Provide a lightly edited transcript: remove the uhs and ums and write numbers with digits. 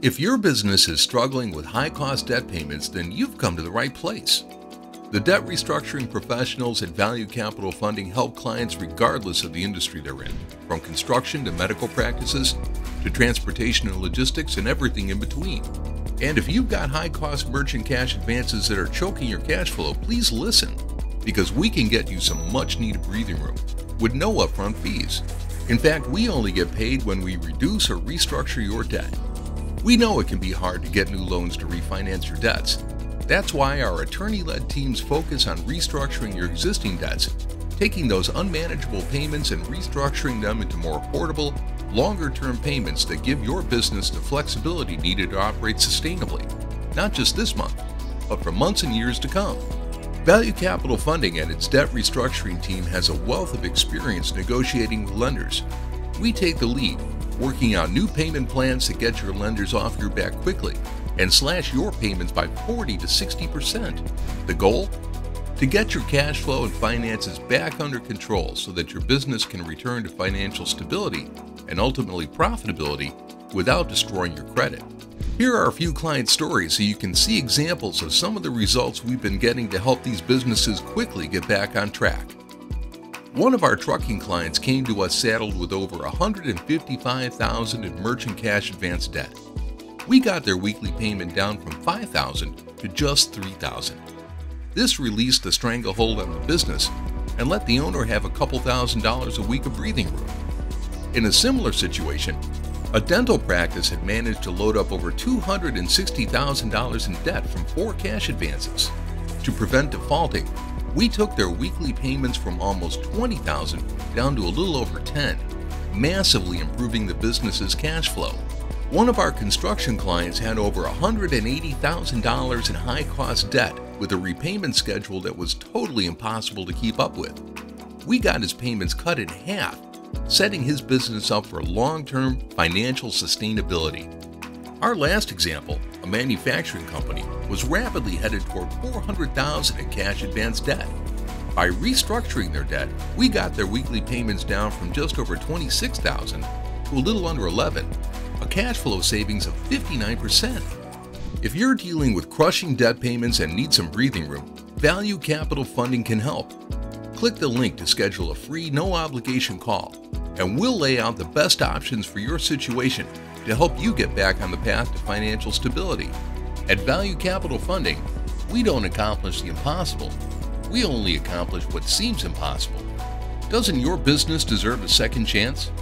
If your business is struggling with high-cost debt payments, then you've come to the right place. The debt restructuring professionals at Value Capital Funding help clients regardless of the industry they're in, from construction to medical practices to transportation and logistics and everything in between. And if you've got high-cost merchant cash advances that are choking your cash flow, please listen, because we can get you some much-needed breathing room with no upfront fees. In fact, we only get paid when we reduce or restructure your debt. We know it can be hard to get new loans to refinance your debts. That's why our attorney-led teams focus on restructuring your existing debts, taking those unmanageable payments and restructuring them into more portable, longer-term payments that give your business the flexibility needed to operate sustainably, not just this month, but for months and years to come. Value Capital Funding and its debt restructuring team has a wealth of experience negotiating with lenders. We take the lead, working out new payment plans that get your lenders off your back quickly and slash your payments by 40 to 60%. The goal? To get your cash flow and finances back under control so that your business can return to financial stability and ultimately profitability without destroying your credit. Here are a few client stories so you can see examples of some of the results we've been getting to help these businesses quickly get back on track. One of our trucking clients came to us saddled with over $155,000 in merchant cash advance debt. We got their weekly payment down from $5,000 to just $3,000. This released the stranglehold on the business and let the owner have a couple $1,000s a week of breathing room. In a similar situation, a dental practice had managed to load up over $260,000 in debt from 4 cash advances. To prevent defaulting, we took their weekly payments from almost $20,000 down to a little over $10,000, massively improving the business's cash flow. One of our construction clients had over $180,000 in high-cost debt with a repayment schedule that was totally impossible to keep up with. We got his payments cut in half, setting his business up for long-term financial sustainability. Our last example, a manufacturing company, was rapidly headed toward $400,000 in cash advance debt. By restructuring their debt, we got their weekly payments down from just over $26,000 to a little under $11,000, a cash flow savings of 59%. If you're dealing with crushing debt payments and need some breathing room, Value Capital Funding can help. Click the link to schedule a free, no-obligation call, and we'll lay out the best options for your situation to help you get back on the path to financial stability. At Value Capital Funding, we don't accomplish the impossible. We only accomplish what seems impossible. Doesn't your business deserve a second chance?